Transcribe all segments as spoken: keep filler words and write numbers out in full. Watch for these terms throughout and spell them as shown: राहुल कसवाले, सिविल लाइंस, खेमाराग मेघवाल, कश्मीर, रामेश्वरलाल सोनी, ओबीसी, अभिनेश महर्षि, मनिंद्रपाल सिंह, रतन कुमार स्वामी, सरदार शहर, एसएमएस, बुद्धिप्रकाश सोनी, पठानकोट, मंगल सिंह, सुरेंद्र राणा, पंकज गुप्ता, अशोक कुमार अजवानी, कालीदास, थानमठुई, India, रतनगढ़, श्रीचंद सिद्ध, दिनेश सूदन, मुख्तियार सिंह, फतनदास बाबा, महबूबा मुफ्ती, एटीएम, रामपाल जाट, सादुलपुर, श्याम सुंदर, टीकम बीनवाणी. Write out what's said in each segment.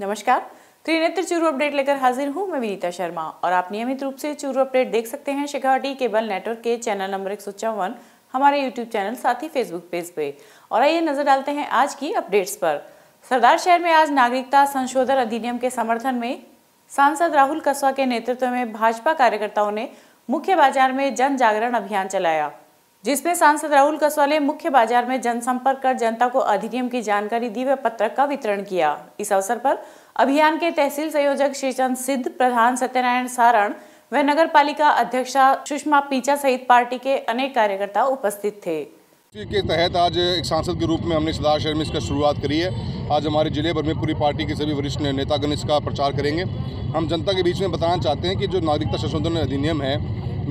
नमस्कार, त्रिनेत्र चूरू अपडेट लेकर हाजिर हूं मैं विनीता शर्मा और आप नियमित रूप से चूरू अपडेट देख सकते हैं शिखा डी केबल नेटवर्क के चैनल नंबर एक सौ चौवन हमारे यूट्यूब चैनल साथ ही फेसबुक पेज पे। और आइए नजर डालते हैं आज की अपडेट्स पर। सरदार शहर में आज नागरिकता संशोधन अधिनियम के समर्थन में सांसद राहुल कसवा के नेतृत्व में भाजपा कार्यकर्ताओं ने मुख्य बाजार में जन जागरण अभियान चलाया, जिसमें सांसद राहुल कसवाले मुख्य बाजार में जनसंपर्क कर जनता को अधिनियम की जानकारी दी व पत्रक का वितरण किया। इस अवसर पर अभियान के तहसील संयोजक श्रीचंद सिद्ध, प्रधान सत्यनारायण सारण व नगर पालिका अध्यक्षा सुषमा पीचा सहित पार्टी के अनेक कार्यकर्ता उपस्थित थे। के तहत आज एक सांसद के रूप में हमने सरदार शहर में इसका शुरुआत करी है। आज हमारे जिले भर में पूरी पार्टी के सभी वरिष्ठ नेतागण इसका प्रचार करेंगे। हम जनता के बीच में बताना चाहते हैं कि जो नागरिकता संशोधन अधिनियम है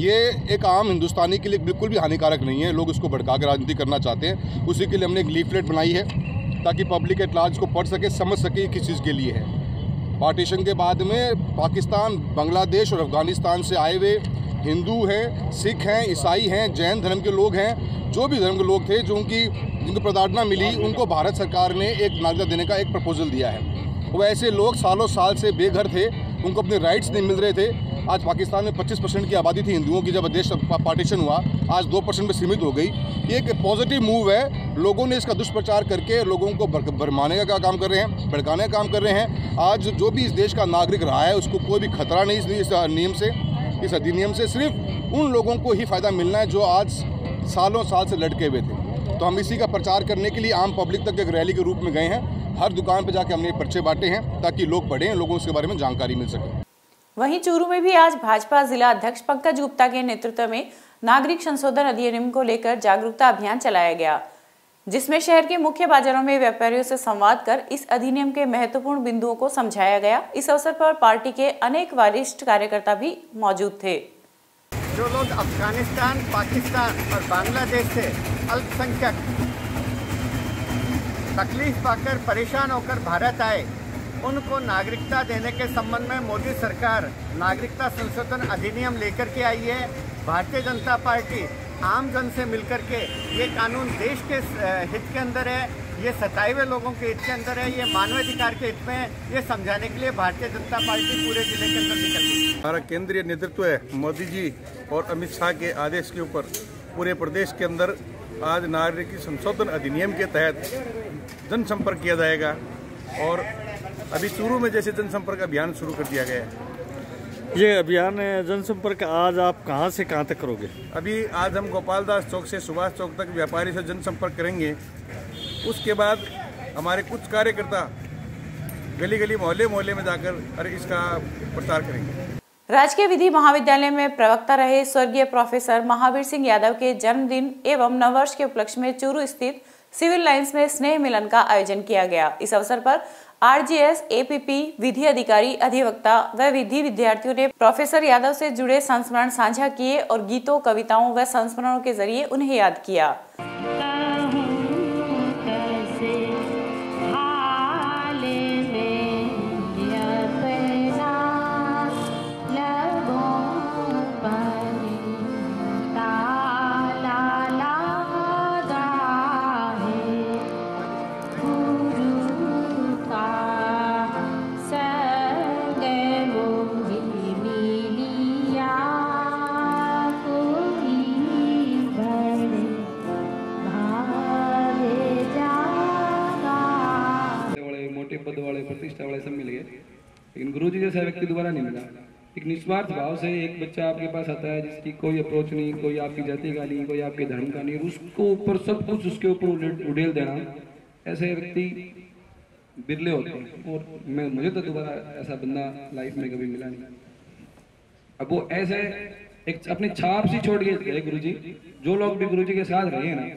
ये एक आम हिंदुस्तानी के लिए बिल्कुल भी हानिकारक नहीं है। लोग इसको भड़का के राजनीति करना चाहते हैं, उसी के लिए हमने एक लीफलेट बनाई है ताकि पब्लिक एट लार्ज को पढ़ सके, समझ सके किस चीज़ के लिए है। पार्टीशन के बाद में पाकिस्तान, बांग्लादेश और अफगानिस्तान से आए हुए हिंदू हैं, सिख हैं, ईसाई हैं, जैन धर्म के लोग हैं, जो भी धर्म के लोग थे जो उनकी जिनको प्रताड़ना मिली, उनको भारत सरकार ने एक नागरिकता देने का एक प्रपोजल दिया है। वो ऐसे लोग सालों साल से बेघर थे, उनको अपने राइट्स नहीं मिल रहे थे। आज पाकिस्तान में पच्चीस परसेंट की आबादी थी हिंदुओं की, जब देश पार्टीशन हुआ आज दो परसेंट पर सीमित हो गई। ये एक पॉजिटिव मूव है। लोगों ने इसका दुष्प्रचार करके लोगों को भरमाने का, का काम कर रहे हैं, भड़काने का काम कर रहे हैं। आज जो भी इस देश का नागरिक रहा है उसको कोई भी खतरा नहीं इस नियम से, इस अधिनियम से। सिर्फ उन लोगों को ही फ़ायदा मिलना है जो आज सालों साल से लटके हुए थे। तो हम इसी का प्रचार करने के लिए आम पब्लिक तक एक रैली के रूप में गए हैं। हर दुकान पर जाके हमने पर्चे बांटे हैं ताकि लोग पढ़ें, लोगों को इसके बारे में जानकारी मिल सके। वहीं चूरू में भी आज भाजपा जिला अध्यक्ष पंकज गुप्ता के नेतृत्व में नागरिक संशोधन अधिनियम को लेकर जागरूकता अभियान चलाया गया, जिसमें शहर के मुख्य बाजारों में व्यापारियों से संवाद कर इस अधिनियम के महत्वपूर्ण बिंदुओं को समझाया गया। इस अवसर पर पार्टी के अनेक वरिष्ठ कार्यकर्ता भी मौजूद थे। जो लोग अफगानिस्तान, पाकिस्तान और बांग्लादेश से अल्पसंख्यक तकलीफ पाकर परेशान होकर भारत आए, उनको नागरिकता देने के संबंध में मोदी सरकार नागरिकता संशोधन अधिनियम लेकर के आई है। भारतीय जनता पार्टी आम जन से मिलकर के ये कानून देश के हित के अंदर है, ये सताए हुए लोगों के हित के अंदर है, ये मानवाधिकार के हित में है, ये समझाने के लिए भारतीय जनता पार्टी पूरे जिले के अंदर निकल गई। हमारा केंद्रीय नेतृत्व है मोदी जी और अमित शाह के आदेश के ऊपर पूरे प्रदेश के अंदर आज नागरिक संशोधन अधिनियम के तहत जनसंपर्क किया जाएगा और अभी चूरू में जैसे जनसंपर्क अभियान शुरू कर दिया गया है। ये अभियान जनसंपर्क आज आप कहां से कहां तक करोगे? अभी आज हम गोपाल दास चौक से सुभाष चौक तक व्यापारी से जनसंपर्क करेंगे। उसके बाद हमारे कुछ कार्यकर्ता गली गली मोहल्ले मोहल्ले में जाकर अरे इसका प्रचार करेंगे। राजकीय विधि महाविद्यालय में प्रवक्ता रहे स्वर्गीय प्रोफेसर महावीर सिंह यादव के जन्मदिन एवं नववर्ष के उपलक्ष्य में चूरू स्थित सिविल लाइन्स में स्नेह मिलन का आयोजन किया गया। इस अवसर पर आरजीएस, एपीपी, विधि अधिकारी, अधिवक्ता व विधि विद्यार्थियों ने प्रोफेसर यादव से जुड़े संस्मरण साझा किए और गीतों, कविताओं व संस्मरणों के जरिए उन्हें याद किया। लेकिन गुरुजी जैसा व्यक्ति दोबारा नहीं मिला। एक निस्वार्थ भाव से एक बच्चा आपके पास आता है जिसकी कोई अप्रोच नहीं, कोई आपकी जाति का नहीं, कोई आपके धर्म का नहीं, उसको ऊपर सब कुछ उसके ऊपर उड़ेल देना, ऐसे व्यक्ति बिरले होते हैं। और मैं मुझे तो दोबारा ऐसा बंदा लाइफ में कभी मिला नहीं। अब वो ऐसे एक अपनी छाप सी छोड़ गए गुरु जी। जो लोग भी गुरु जी के साथ रहे हैं ना,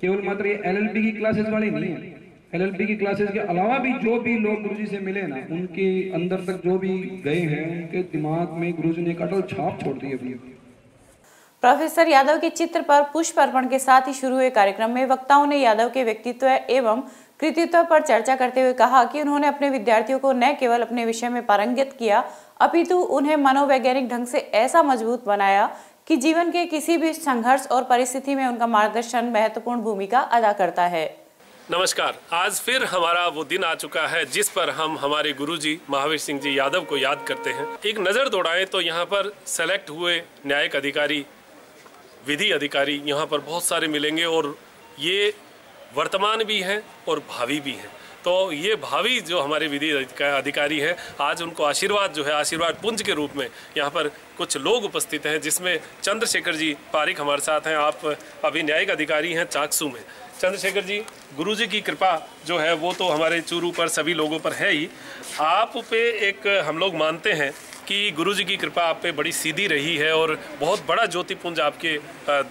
केवल मात्र ये एल एल पी की क्लासेस वाले नहीं है, एलएलबी की क्लासेस के अलावा भी जो भी लोग गुरुजी से मिले ना, उनके अंदर तक जो भी गए हैं उनके दिमाग में गुरुजी ने अटल छाप छोड़ दी है। प्रोफेसर यादव के चित्र पर पुष्प अर्पण के साथ ही शुरू हुए कार्यक्रम में वक्ताओं ने यादव के व्यक्तित्व एवं कृतित्व पर चर्चा करते हुए कहा कि उन्होंने अपने विद्यार्थियों को न केवल अपने विषय में पारंगत किया अपितु उन्हें मनोवैज्ञानिक ढंग से ऐसा मजबूत बनाया कि जीवन के किसी भी संघर्ष और परिस्थिति में उनका मार्गदर्शन महत्वपूर्ण भूमिका अदा करता है। नमस्कार। आज फिर हमारा वो दिन आ चुका है जिस पर हम हमारे गुरुजी महावीर सिंह जी यादव को याद करते हैं। एक नज़र दौड़ाएं तो यहाँ पर सेलेक्ट हुए न्यायिक अधिकारी, विधि अधिकारी यहाँ पर बहुत सारे मिलेंगे और ये वर्तमान भी हैं और भावी भी हैं। तो ये भावी जो हमारे विधि अधिकारी हैं, आज उनको आशीर्वाद जो है आशीर्वाद पुंज के रूप में यहाँ पर कुछ लोग उपस्थित हैं, जिसमें चंद्रशेखर जी पारिक हमारे साथ हैं। आप अभी न्यायिक अधिकारी हैं चाकसू में। चंद्रशेखर जी, गुरुजी की कृपा जो है वो तो हमारे चूरू पर सभी लोगों पर है ही, आप पे एक हम लोग मानते हैं कि गुरुजी की कृपा आप पे बड़ी सीधी रही है और बहुत बड़ा ज्योतिपुंज आपके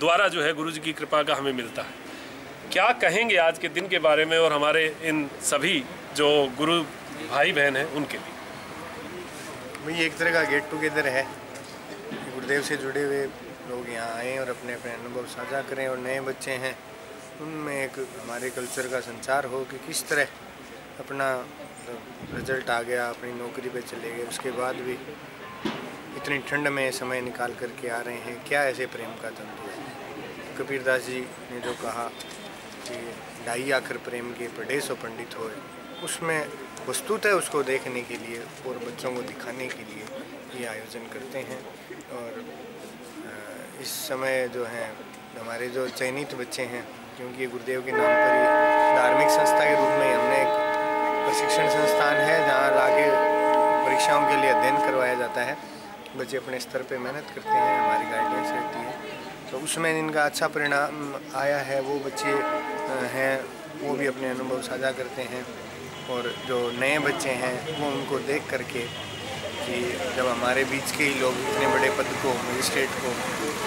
द्वारा जो है गुरुजी की कृपा का हमें मिलता है। क्या कहेंगे आज के दिन के बारे में और हमारे इन सभी जो गुरु भाई बहन हैं उनके लिए? भाई एक तरह का गेट टुगेदर है, गुरुदेव से जुड़े हुए लोग यहाँ आएँ और अपने अपने अनुभव साझा करें और नए बच्चे हैं उनमें एक हमारे कल्चर का संचार हो कि किस तरह अपना रिजल्ट आ गया, अपनी नौकरी पे चले गए, उसके बाद भी इतनी ठंड में समय निकाल करके आ रहे हैं। क्या ऐसे प्रेम का तंतु है? कबीरदास जी ने जो कहा ढाई आखिर प्रेम के पढ़े सो पंडित होए, उसमें वस्तुत है उसको देखने के लिए और बच्चों को दिखाने के लिए ये आयोजन करते हैं। और इस समय जो है हमारे जो चयनित बच्चे हैं, क्योंकि गुरुदेव के नाम पर ही धार्मिक संस्था के रूप में हमने एक प्रशिक्षण संस्थान है जहाँ आगे परीक्षाओं के लिए अध्ययन करवाया जाता है। बच्चे अपने स्तर पर मेहनत करते हैं, हमारी गाइडलाइंस रहती है, तो उसमें इनका अच्छा परिणाम आया है। वो बच्चे हैं वो भी अपने अनुभव साझा करते हैं और जो नए बच्चे हैं वो उनको देख करके कि जब हमारे बीच के ही लोग इतने बड़े पद को, मजिस्ट्रेट को,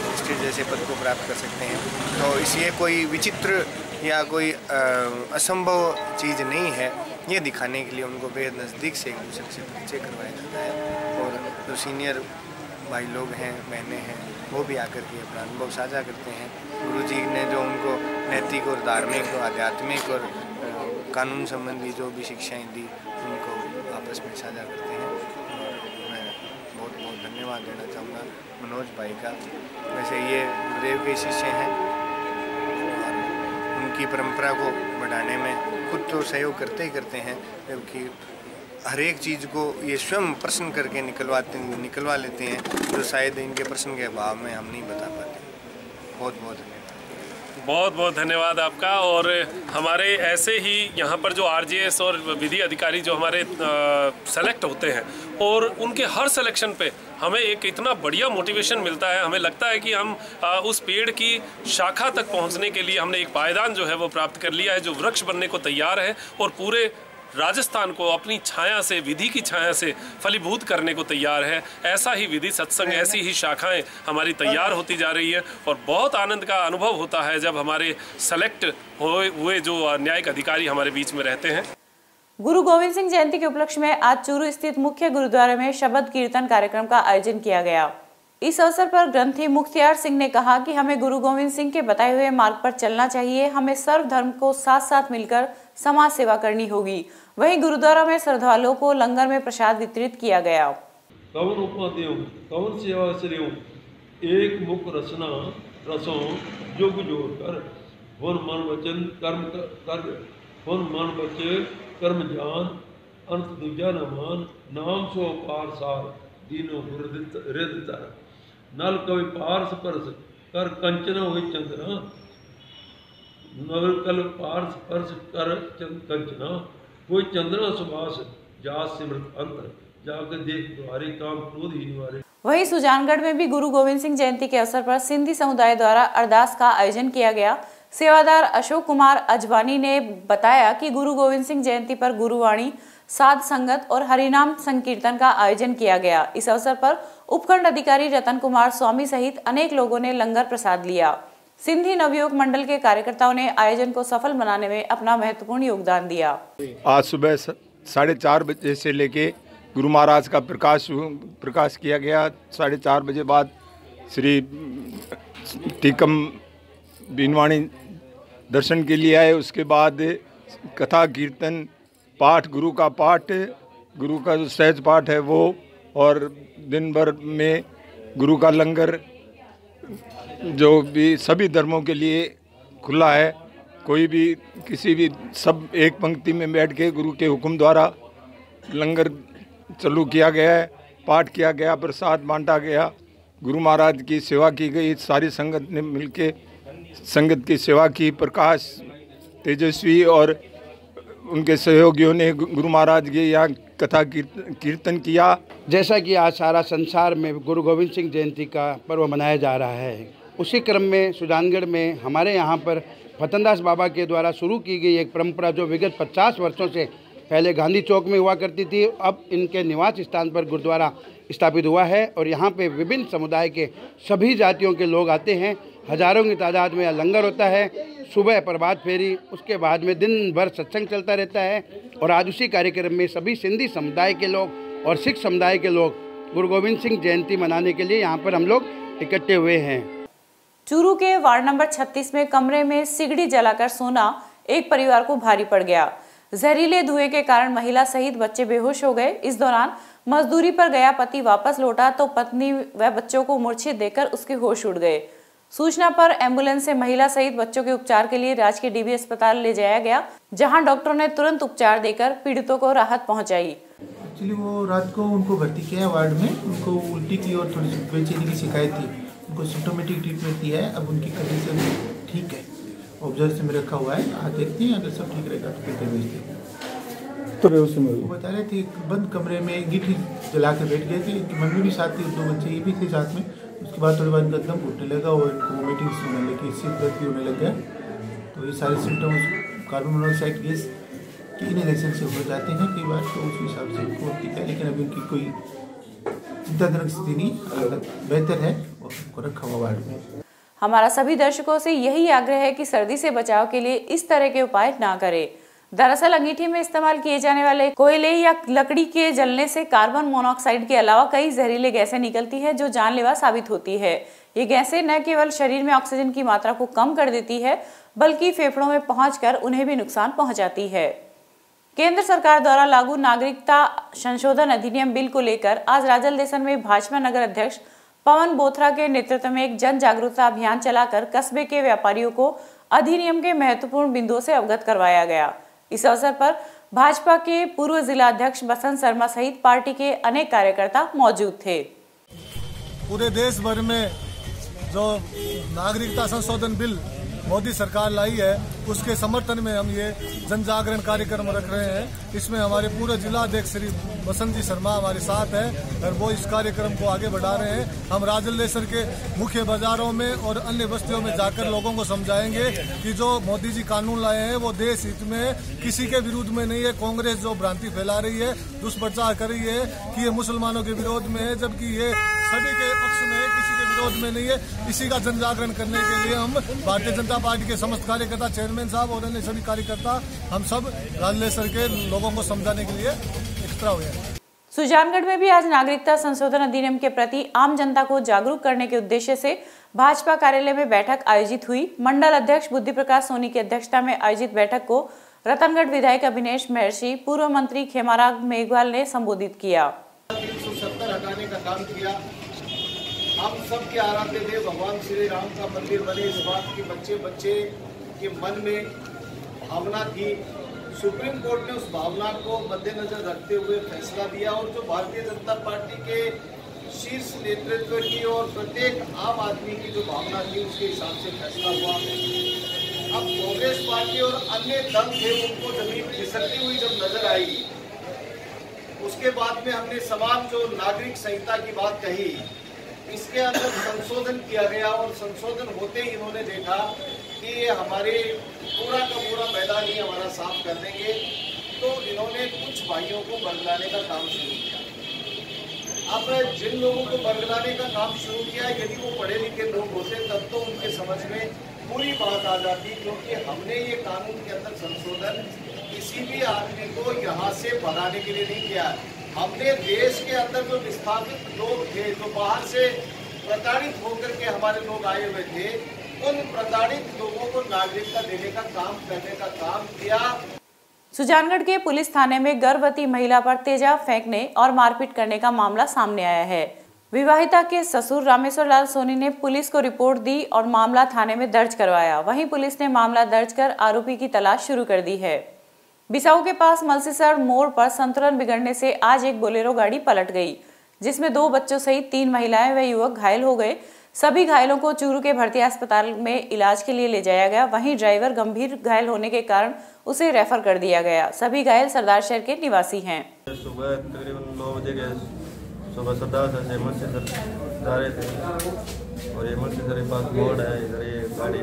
मजिस्ट्रेट जैसे पद को प्राप्त कर सकते हैं, तो इसलिए कोई विचित्र या कोई असंभव चीज़ नहीं है। ये दिखाने के लिए उनको बेहद नज़दीक से एक दूसरे से परिचय करवाया जाता है और जो सीनियर भाई लोग हैं, बहनें हैं, वो भी आकर के अपना अनुभव साझा करते हैं। गुरुजी ने जो उनको नैतिक और धार्मिक और आध्यात्मिक और कानून संबंधी जो भी शिक्षाएं दी उनको आपस में साझा करते हैं। और मैं बहुत बहुत धन्यवाद देना चाहूँगा मनोज भाई का। वैसे ये गुरुदेव के शिष्य हैं और उनकी परंपरा को बढ़ाने में खुद तो सहयोग करते ही करते हैं, जबकि हर एक चीज़ को ये स्वयं प्रश्न करके निकलवाते निकलवा लेते हैं जो तो शायद इनके प्रश्न के अभाव में हम नहीं बता पाते। बहुत बहुत धन्यवाद, बहुत बहुत धन्यवाद आपका। और हमारे ऐसे ही यहाँ पर जो आरजेएस और विधि अधिकारी जो हमारे सेलेक्ट होते हैं और उनके हर सिलेक्शन पे हमें एक इतना बढ़िया मोटिवेशन मिलता है, हमें लगता है कि हम आ, उस पेड़ की शाखा तक पहुँचने के लिए हमने एक पायदान जो है वो प्राप्त कर लिया है, जो वृक्ष बनने को तैयार है और पूरे राजस्थान को अपनी छाया से, विधि की छाया से फलीभूत करने को तैयार है। ऐसा ही विधि सत्संग, ऐसी ही शाखाएं हमारी तैयार होती जा रही है और बहुत आनंद का अनुभव होता है जब हमारे सेलेक्ट हुए जो न्यायिक अधिकारी हमारे बीच में रहते हैं। गुरु गोविंद सिंह जयंती के उपलक्ष्य में आज चूरू स्थित मुख्य गुरुद्वारे में शबद कीर्तन कार्यक्रम का आयोजन किया गया। इस अवसर पर ग्रंथी मुख्तियार सिंह ने कहा कि हमें गुरु गोविंद सिंह के बताए हुए मार्ग पर चलना चाहिए, हमें सर्व धर्म को साथ साथ मिलकर समाज सेवा करनी होगी। वहीं गुरुद्वारा में श्रद्धालुओं को लंगर में प्रसाद वितरित किया गया। कवन उपादेव कवन सेवा श्रेय एक मुख रचना रसों जुग जोर कर वन मन वचन कर्म कर वन मन वचन कर्म जान अंत दूजा न मान नाम सो पार सार दीनो हृदित हृद तर नल कवि पार्स परस कर कंचन हुई चंद्र नवल कल पार्स परस कर कंचना कोई चंद्र सुभाष जा सिमरत अंतर जाके देख द्वारे काम क्रोध ही निवारे। वहीं सुजानगढ़ में भी गुरु गोविंद सिंह जयंती के अवसर पर सिंधी समुदाय द्वारा अरदास का आयोजन किया गया। सेवादार अशोक कुमार अजवानी ने बताया कि गुरु गोविंद सिंह जयंती पर गुरुवाणी, साध संगत और हरिनाम संकीर्तन का आयोजन किया गया। इस अवसर पर उपखंड अधिकारी रतन कुमार स्वामी सहित अनेक लोगों ने लंगर प्रसाद लिया। सिंधी नवयुवक मंडल के कार्यकर्ताओं ने आयोजन को सफल बनाने में अपना महत्वपूर्ण योगदान दिया। आज सुबह साढ़े चार बजे से लेके गुरु महाराज का प्रकाश प्रकाश किया गया। साढ़े चार बजे बाद श्री टीकम बीनवाणी दर्शन के लिए आए, उसके बाद कथा कीर्तन पाठ, गुरु का पाठ, गुरु का जो सहज पाठ है वो, और दिन भर में गुरु का लंगर जो भी सभी धर्मों के लिए खुला है कोई भी किसी भी सब एक पंक्ति में बैठ के गुरु के हुक्म द्वारा लंगर चालू किया गया है, पाठ किया गया, प्रसाद बांटा गया, गुरु महाराज की सेवा की गई। सारी संगत ने मिलके संगत की सेवा की। प्रकाश तेजस्वी और उनके सहयोगियों ने गुरु महाराज के यहाँ कथा कीर्तन किया। जैसा कि आज सारा संसार में गुरु गोविंद सिंह जयंती का पर्व मनाया जा रहा है, उसी क्रम में सुजानगढ़ में हमारे यहाँ पर फतनदास बाबा के द्वारा शुरू की गई एक परंपरा जो विगत पचास वर्षों से पहले गांधी चौक में हुआ करती थी, अब इनके निवास स्थान पर गुरुद्वारा स्थापित हुआ है और यहाँ पे विभिन्न समुदाय के सभी जातियों के लोग आते हैं। हजारों की तादाद में लंगर होता है। सुबह प्रभात फेरी, उसके बाद में दिन भर सत्संग चलता रहता है और आज उसी कार्यक्रम में सभी सिंधी समुदाय के लोग और सिख समुदाय के लोग गुरु गोविंद सिंह जयंती मनाने के लिए यहाँ पर हम लोग इकट्ठे हुए हैं। चूरू के वार्ड नंबर छत्तीस में कमरे में सिगड़ी जलाकर सोना एक परिवार को भारी पड़ गया। जहरीले धुएं के कारण महिला सहित बच्चे बेहोश हो गए। इस दौरान मजदूरी पर गया पति वापस लौटा तो पत्नी व बच्चों को मूर्छित देखकर उसके होश उड़ गए। सूचना पर एम्बुलेंस से महिला सहित बच्चों के उपचार के लिए राजकीय डीबी अस्पताल ले जाया गया, जहां डॉक्टरों ने तुरंत उपचार देकर पीड़ितों को राहत पहुंचाई। एक्चुअली वो रात को उनको भर्ती किया वार्ड में, उनको उल्टी की और थोड़ी सी बेचैनी की शिकायत थी, उनको सिम्टोमेटिक ट्रीटमेंट दी है। अब उनकी कंडीशन ठीक है, ऑब्जर्वेशन में रखा हुआ है, आज देखते हैं अगर सब ठीक रहेगा तो फिर भेज देंगे। तो बता रहे थे बंद कमरे में गिट्टी जला के बैठ गए थे, इनकी मम्मी भी साथ थी, दो बच्चे ये भी थे साथ में। उसके बाद थोड़ी बार इनका दम घुटने लगा और इनको वोमिटिंग्स होने लगी, सिर दर्द भी होने लग गया। तो ये सारे सिम्टम्स कार्बन मोनोऑक्साइड गैस के इनहेलेशन से हो जाते हैं कई बार, तो उस हिसाब से इनको ठीक है। लेकिन अभी उनकी कोई चिंताजनक स्थिति नहीं, बेहतर है और उनको रखा हुआ वार्ड में। हमारा सभी दर्शकों से यही आग्रह है कि सर्दी से बचाव के लिए इस तरह के उपाय ना करें। दरअसल अंगीठी में इस्तेमाल किए जाने वाले कोयले या लकड़ी के जलने से कार्बन मोनोऑक्साइड के अलावा कई जहरीले गैसें निकलती है जो जानलेवा साबित होती है। ये गैसें न केवल शरीर में ऑक्सीजन की मात्रा को कम कर देती है बल्कि फेफड़ों में पहुंचकर उन्हें भी नुकसान पहुंचाती है। केंद्र सरकार द्वारा लागू नागरिकता संशोधन अधिनियम बिल को लेकर आज राजलदेसर में भाजपा नगर अध्यक्ष पवन बोथरा के नेतृत्व में एक जन जागरूकता अभियान चलाकर कस्बे के व्यापारियों को अधिनियम के महत्वपूर्ण बिंदुओं से अवगत करवाया गया। इस अवसर पर भाजपा के पूर्व जिला अध्यक्ष बसंत शर्मा सहित पार्टी के अनेक कार्यकर्ता मौजूद थे। पूरे देश भर में जो नागरिकता संशोधन बिल मोदी सरकार लाई है, उसके समर्थन में हम ये जन जागरण कार्यक्रम रख रहे हैं। इसमें हमारे पूर्व जिला अध्यक्ष श्री बसंत जी शर्मा हमारे साथ हैं और वो इस कार्यक्रम को आगे बढ़ा रहे हैं। हम राजलदेसर के मुख्य बाजारों में और अन्य बस्तियों में जाकर लोगों को समझाएंगे कि जो मोदी जी कानून लाए हैं वो देश हित में है, किसी के विरुद्ध में नहीं है। कांग्रेस जो भ्रांति फैला रही है, दुष्प्रचार कर रही है कि ये मुसलमानों के विरोध में है, जबकि ये सभी के पक्ष में है, किसी के विरोध में नहीं है। इसी का जन जागरण करने के लिए हम भारतीय जनता पार्टी के समस्त कार्यकर्ता, चेयरमैन साहब और अन्य सभी कार्यकर्ता, हम सब राजलेसर के लोगों को समझाने के लिए एकत्र हुए हैं। सुजानगढ़ में भी आज नागरिकता संशोधन अधिनियम के प्रति आम जनता को जागरूक करने के उद्देश्य से भाजपा कार्यालय में बैठक आयोजित हुई। मंडल अध्यक्ष बुद्धिप्रकाश सोनी की अध्यक्षता में आयोजित बैठक को रतनगढ़ विधायक अभिनेश महर्षि, पूर्व मंत्री खेमाराग मेघवाल ने संबोधित किया। एक सौ सत्तर हटाने का काम किया। हम सब के आराध्य देव भगवान श्री राम का मंदिर बने, इस बात की बच्चे बच्चे के मन में भावना थी। सुप्रीम कोर्ट ने उस भावना को मद्देनजर रखते हुए फैसला दिया और जो भारतीय जनता पार्टी के शीर्ष नेतृत्व की और प्रत्येक आम आदमी की जो भावना थी उसके हिसाब से फैसला हुआ। अब कांग्रेस पार्टी और अन्य दल थे, उनको जमीन फिसलती हुई जब नजर आई, उसके बाद में हमने समान जो नागरिक संहिता की बात कही, इसके अंदर संशोधन किया गया और संशोधन होते ही इन्होंने देखा कि ये हमारे पूरा का पूरा मैदान ही हमारा साफ कर देंगे, तो इन्होंने कुछ भाइयों को बरगलाने का काम शुरू किया। अब जिन लोगों को बरगलाने का काम शुरू किया, यदि वो पढ़े लिखे लोग होते तब तो उनके समझ में पूरी बात आ जाती, क्योंकि हमने ये कानून के अंदर संशोधन किसी भी आदमी को यहाँ से भगाने के लिए नहीं किया। हमने देश के अंदर जो विस्थापित लोग थे, जो बाहर से प्रताड़ित होकर के हमारे लोग आए हुए थे, उन प्रताड़ित लोगों को नागरिकता देने का काम करने का काम किया। सुजानगढ़ के पुलिस थाने में गर्भवती महिला पर तेजाब फेंकने और मारपीट करने का मामला सामने आया है। विवाहिता के ससुर रामेश्वरलाल सोनी ने पुलिस को रिपोर्ट दी और मामला थाने में दर्ज करवाया। वहीं पुलिस ने मामला दर्ज कर आरोपी की तलाश शुरू कर दी है। बिसाऊ के पास मलसीसर मोड़ पर संतुलन बिगड़ने से आज एक बोलेरो गाड़ी पलट गई, जिसमें दो बच्चों सहित तीन महिलाएं व युवक घायल हो गए। सभी घायलों को चूरू के भरतीया अस्पताल में इलाज के लिए ले जाया गया। वहीं ड्राइवर गंभीर घायल होने के कारण उसे रेफर कर दिया गया। सभी घायल सरदार शहर के निवासी हैं। सुबह तकरीबन नौ बजे गए, सुबह सरदार से मलसीसर जा रहे थे और ये मलसीसर के पास मोड़ है, इधर ये गाड़ी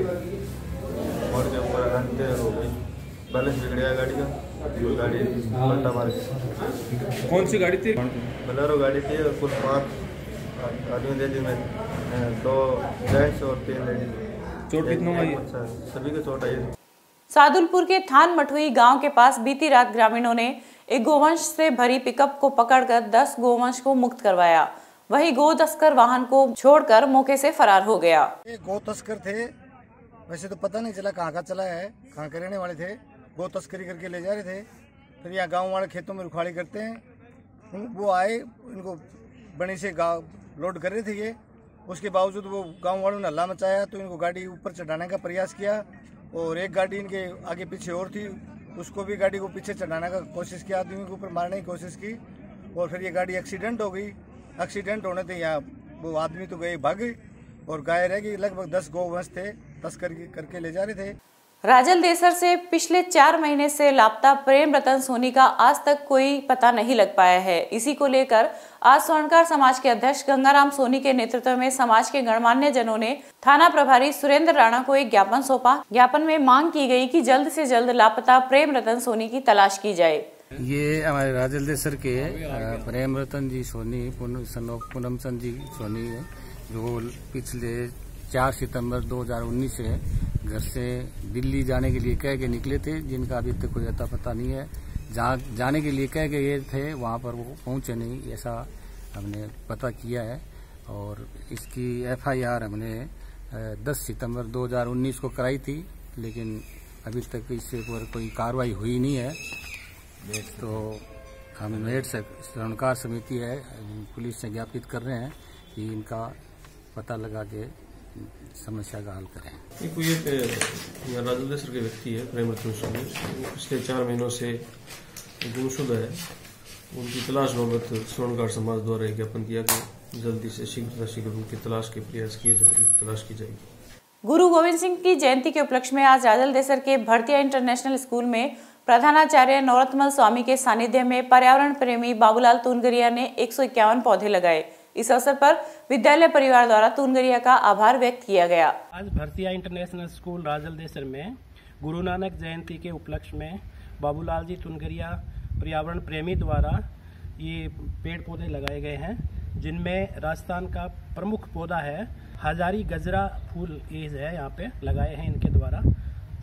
मोड़ के ऊपर घंटे हो गई, बैलेंस बिगड़ गया गाड़ी का, गाड़ी पलटा मार गई। कौन सी गाड़ी थी? बोलेरो गाड़ी थी और कुल पाँच आदमी लेडीज में दो जेंट्स और तीन लेडीज। चोट कितनों आई? सभी को चोट आई। सादुलपुर के थानमठुई गांव के पास बीती रात ग्रामीणों ने एक गोवंश से भरी पिकअप को पकड़कर दस गोवंश को मुक्त करवाया। वही गो तस्कर वाहन को छोड़कर मौके से फरार हो गया। गो तस्कर थे, वैसे तो पता नहीं चला कहाँ का चला है, कहाँ के रहने वाले थे। गो तस्करी करके ले जा रहे थे, फिर यहाँ गाँव वाले खेतों में रुखाड़ी करते हैं, वो आए इनको बनी से गाँव लोड कर रहे थे ये। उसके बावजूद वो गांव वालों ने हल्ला मचाया तो इनको गाड़ी ऊपर चढ़ाने का प्रयास किया और एक गाड़ी इनके आगे पीछे और थी, उसको भी गाड़ी को पीछे चढ़ाने का कोशिश किया, आदमी के ऊपर मारने की कोशिश की और फिर ये गाड़ी एक्सीडेंट हो गई। एक्सीडेंट होने थे यहाँ वो आदमी तो गए भाग और गाय रह गई। लगभग दस गौवंश थे, तस्कर करके ले जा रहे थे। राजलदेसर से पिछले चार महीने से लापता प्रेम रतन सोनी का आज तक कोई पता नहीं लग पाया है। इसी को लेकर आज स्वर्णकार समाज के अध्यक्ष गंगाराम सोनी के नेतृत्व में समाज के गणमान्य जनों ने थाना प्रभारी सुरेंद्र राणा को एक ज्ञापन सौंपा। ज्ञापन में मांग की गई कि जल्द से जल्द लापता प्रेम रतन सोनी की तलाश की जाए। ये हमारे राजलदेसर के प्रेम रतन जी सोनी पूनमचंद जी सोनी है, जो पिछले चार सितम्बर दो हजार उन्नीस से घर से दिल्ली जाने के लिए कह के निकले थे, जिनका अभी तक कोई अता पता नहीं है। जहाँ जाने के लिए कह के गए थे वहाँ पर वो पहुँचे नहीं, ऐसा हमने पता किया है। और इसकी एफ आई आर हमने दस सितंबर दो हजार उन्नीस को कराई थी, लेकिन अभी तक इससे पर कोई कार्रवाई हुई नहीं है। तो हम मेट शरणकार समिति है, पुलिस से ज्ञापित कर रहे हैं कि इनका पता लगा के समस्या का हल करें। एक कोई एक राजलदेसर के व्यक्ति है प्रेम रतन सोनी, पिछले चार महीनों से गुमशुदा है। उनकी तलाश बाबत स्वर्णकार समाज द्वारा एक ज्ञापन दिया गया, जल्दी से शीघ्र शीघ्र उनकी तलाश के प्रयास किए जाएंगे, तलाश की जाएगी। गुरु गोविंद सिंह की जयंती के उपलक्ष्य में आज राजलदेसर के भरतीया इंटरनेशनल स्कूल में प्रधानाचार्य नवरत्न स्वामी के सानिध्य में पर्यावरण प्रेमी बाबूलाल तूनगरिया ने एक सौ इक्यावन पौधे लगाए। इस अवसर पर विद्यालय परिवार द्वारा तूनगरिया का आभार व्यक्त किया गया। आज भरतीया इंटरनेशनल स्कूल राजलदेसर में गुरु नानक जयंती के उपलक्ष्य में बाबूलाल जी तूनगरिया पर्यावरण प्रेमी द्वारा ये पेड़ पौधे लगाए गए हैं, जिनमें राजस्थान का प्रमुख पौधा है हजारी गजरा फूल एज है, यहाँ पे लगाए हैं इनके द्वारा।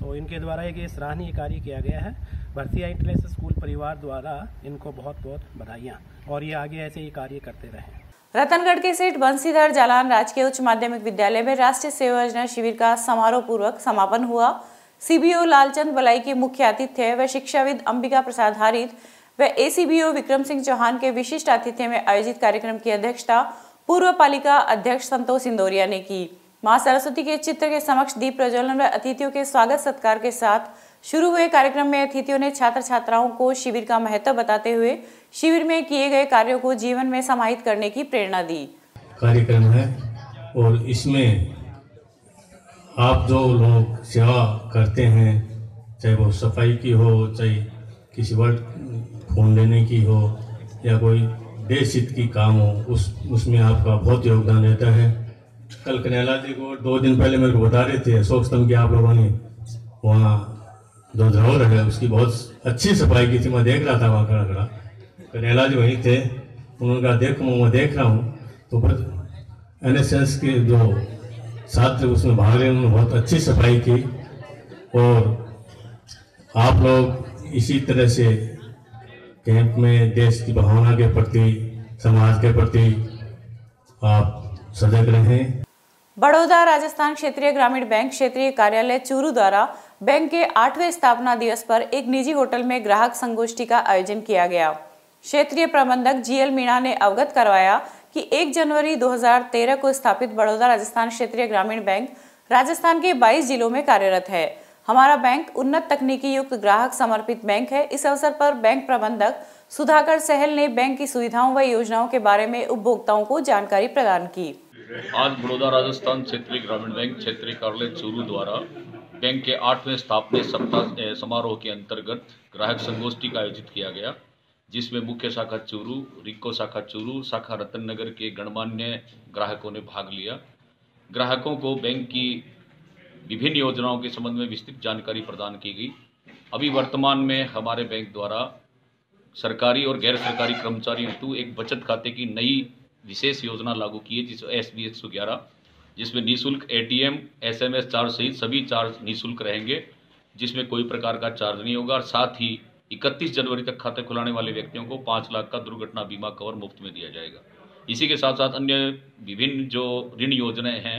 तो इनके द्वारा एक ये सराहनीय कार्य किया गया है। भरतीया इंटरनेशनल स्कूल परिवार द्वारा इनको बहुत बहुत बधाइयाँ और ये आगे ऐसे ही कार्य करते रहें। रतनगढ़ के सेठ बंसीधर जालान राजकीय उच्च माध्यमिक विद्यालय में राष्ट्रीय सेवा योजना शिविर का समारोह पूर्वक समापन हुआ। सी बी ओ लालचंद बलाई के मुख्य आतिथ्य व शिक्षाविद अंबिका प्रसाद हारित व A C B O Vikram Singh Chauhan के विशिष्ट आतिथ्य में आयोजित कार्यक्रम की अध्यक्षता पूर्व पालिका अध्यक्ष संतोष इंदौरिया ने की। माँ सरस्वती के चित्र के समक्ष दीप प्रज्वलन व अतिथियों के स्वागत सत्कार के साथ शुरू हुए कार्यक्रम में अतिथियों ने छात्र छात्राओं को शिविर का महत्व बताते हुए शिविर में किए गए कार्यों को जीवन में समाहित करने की प्रेरणा दी। कार्यक्रम है और इसमें आप जो लोग सेवा करते हैं, चाहे वो सफाई की हो, चाहे किसी वर्ड फोन लेने की हो या कोई देश हित की काम हो, उस उसमें आपका बहुत योगदान रहता है। कल कन्हैया जी को दो दिन पहले मेरे को बता रहे थे अशोक स्तंभ के आप लोगों ने वहाँ जो धरोहर है उसकी बहुत अच्छी सफाई की थी, मैं देख रहा था वहाँ खड़ा खड़ा कन्हैया जी वहीं थे। उन्होंने कहा देखो मैं देख रहा हूँ, तो फिर एन एस एस के जो छात्र उसमें भाग रहे उन्होंने बहुत अच्छी सफाई की। और आप लोग इसी तरह से कैंप में देश की भावना के प्रति, समाज के प्रति आप सजग रहें। बड़ौदा राजस्थान क्षेत्रीय ग्रामीण बैंक क्षेत्रीय कार्यालय चूरू द्वारा बैंक के आठवें स्थापना दिवस पर एक निजी होटल में ग्राहक संगोष्ठी का आयोजन किया गया। क्षेत्रीय प्रबंधक जी एल मीणा ने अवगत करवाया कि एक जनवरी दो हज़ार तेरह को स्थापित बड़ौदा राजस्थान क्षेत्रीय ग्रामीण बैंक राजस्थान के बाईस जिलों में कार्यरत है। हमारा बैंक उन्नत तकनीकी युक्त ग्राहक समर्पित बैंक है। इस अवसर पर बैंक प्रबंधक सुधाकर सहल ने बैंक की सुविधाओं व योजनाओं के बारे में उपभोक्ताओं को जानकारी प्रदान की। आज बड़ौदा राजस्थान क्षेत्रीय ग्रामीण बैंक क्षेत्रीय कार्यालय चूरू द्वारा बैंक के आठवें स्थापना सप्ताह समारोह के अंतर्गत ग्राहक संगोष्ठी का आयोजित किया गया, जिसमें मुख्य शाखा चूरू, रिक्को शाखा चूरू, शाखा रतन नगर के गणमान्य ग्राहकों ने भाग लिया। ग्राहकों को बैंक की विभिन्न योजनाओं के संबंध में विस्तृत जानकारी प्रदान की गई। अभी वर्तमान में हमारे बैंक द्वारा सरकारी और गैर सरकारी कर्मचारियों हेतु एक बचत खाते की नई विशेष योजना लागू की है, जिस एस बी एस ग्यारह, जिसमें निःशुल्क एटीएम, एसएमएस चार्ज सहित सभी चार्ज निःशुल्क रहेंगे, जिसमें कोई प्रकार का चार्ज नहीं होगा। और साथ ही इकतीस जनवरी तक खाते खुलाने वाले व्यक्तियों को पाँच लाख का दुर्घटना बीमा कवर मुफ्त में दिया जाएगा। इसी के साथ साथ अन्य विभिन्न जो ऋण योजनाएँ हैं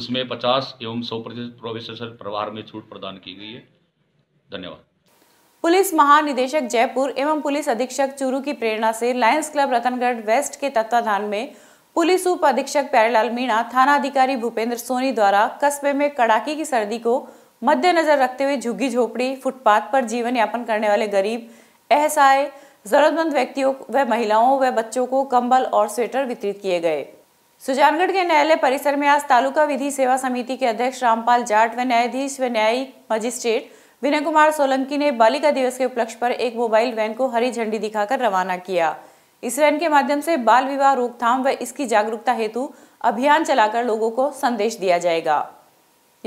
उसमें पचास एवं सौ प्रतिशत प्रोविशनल प्रभार में छूट प्रदान की गई है। धन्यवाद। पुलिस महानिदेशक जयपुर एवं पुलिस अधीक्षक चूरू की प्रेरणा से लायंस क्लब रतनगढ़ वेस्ट के तत्वाधान में पुलिस उप अधीक्षक प्यारेलाल मीणा, थाना अधिकारी भूपेंद्र सोनी द्वारा कस्बे में कड़ाके की सर्दी को मद्देनजर रखते हुए झुग्गी झोपड़ी, फुटपाथ पर जीवन यापन करने वाले गरीब, असहाय, जरूरतमंद व्यक्तियों व महिलाओं व बच्चों को कंबल और स्वेटर वितरित किए गए। सुजानगढ़ के न्यायालय परिसर में आज तालुका विधि सेवा समिति के अध्यक्ष रामपाल जाट व न्यायाधीश व न्यायिक मजिस्ट्रेट विनय कुमार सोलंकी ने बालिका दिवस के उपलक्ष्य पर एक मोबाइल वैन को हरी झंडी दिखाकर रवाना किया। इस वैन के माध्यम से बाल विवाह रोकथाम व इसकी जागरूकता हेतु अभियान चलाकर लोगों को संदेश दिया जाएगा।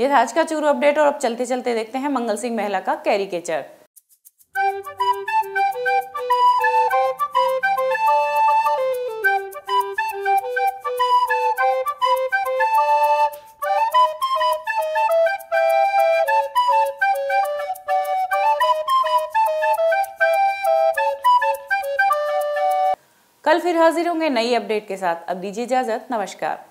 यह आज का चूरू अपडेट, और अब चलते चलते देखते हैं मंगल सिंह महिला का कैरिकेचर। कल फिर हाजिर होंगे नई अपडेट के साथ। अब दीजिए इजाजत, नमस्कार।